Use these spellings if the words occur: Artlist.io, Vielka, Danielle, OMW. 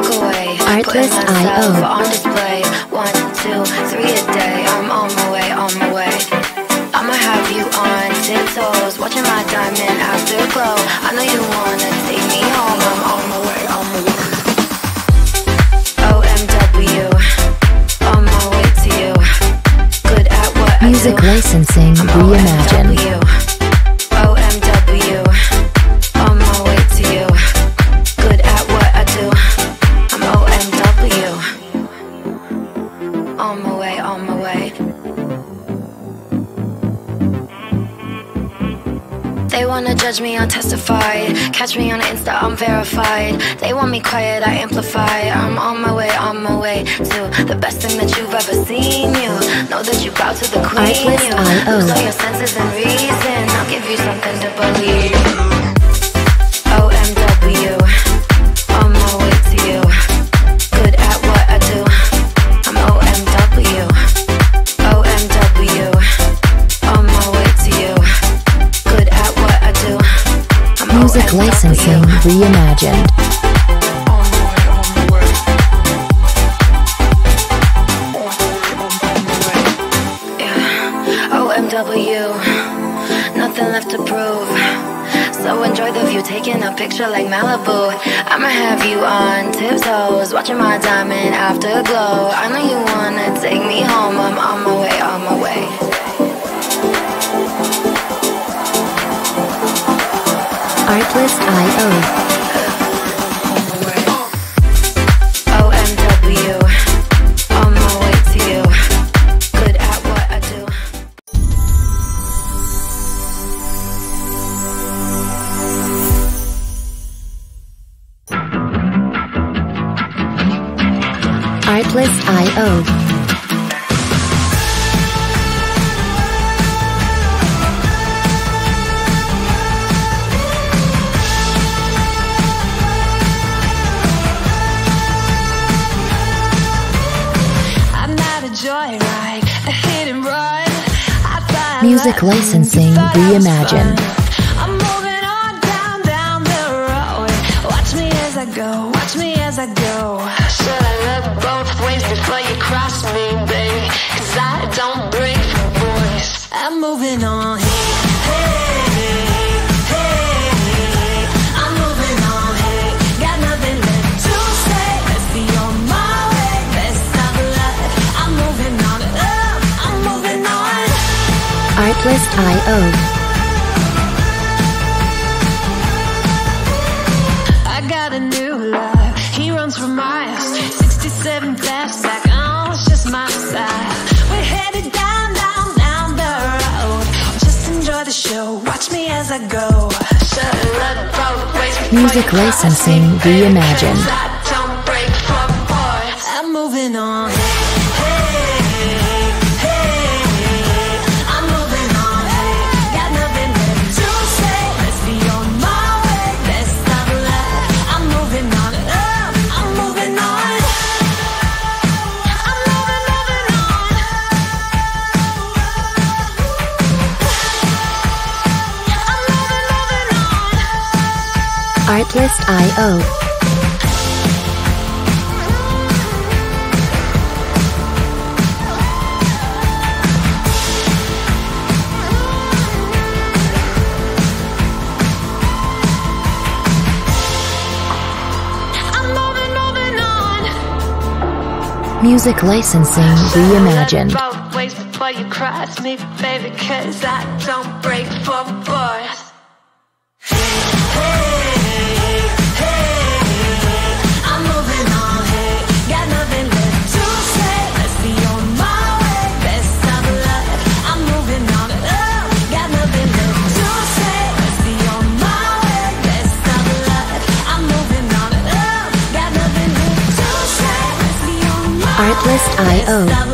walk away. Artlist.io on display. 1, 2, 3 a day. I'm on my way, on my way. I'ma have you on tiptoes, watching my diamond afterglow. I know you wanna take me home. I'm on my way, on my way. OMW, on my way to you. Good at what I do. Music licensing reimagined. On my way, on my way. They wanna judge me, untestified. Catch me on Insta, I'm verified. They want me quiet, I amplify. I'm on my way to the best thing that you've ever seen. You know that you bow to the queen. You lose all your senses and reason. I'll give you something to believe. Music licensing reimagined. OMW, nothing left to prove. So enjoy the view, taking a picture like Malibu. I'ma have you on tiptoes, watching my diamond afterglow. I know you wanna take me home. I'm on my way, on my way. Artlist.io. Artlist.io. Music licensing reimagined. I'm moving on down the road. Watch me as I go, watch me as I go. Should I look both ways before you cross me, babe? 'Cause I don't break the voice. I'm moving on. Artlist.io. I got a new love. He runs for miles. 67 flashback. Oh, it's just my style. We're headed down the road. Just enjoy the show. Watch me as I go. Shut up, bro. Music licensing reimagined. I don't break for boys. I'm moving on. Artlist.io. Music licensing reimagined. Both ways before you cross me, baby, 'cause I don't break for boys. Artlist.io.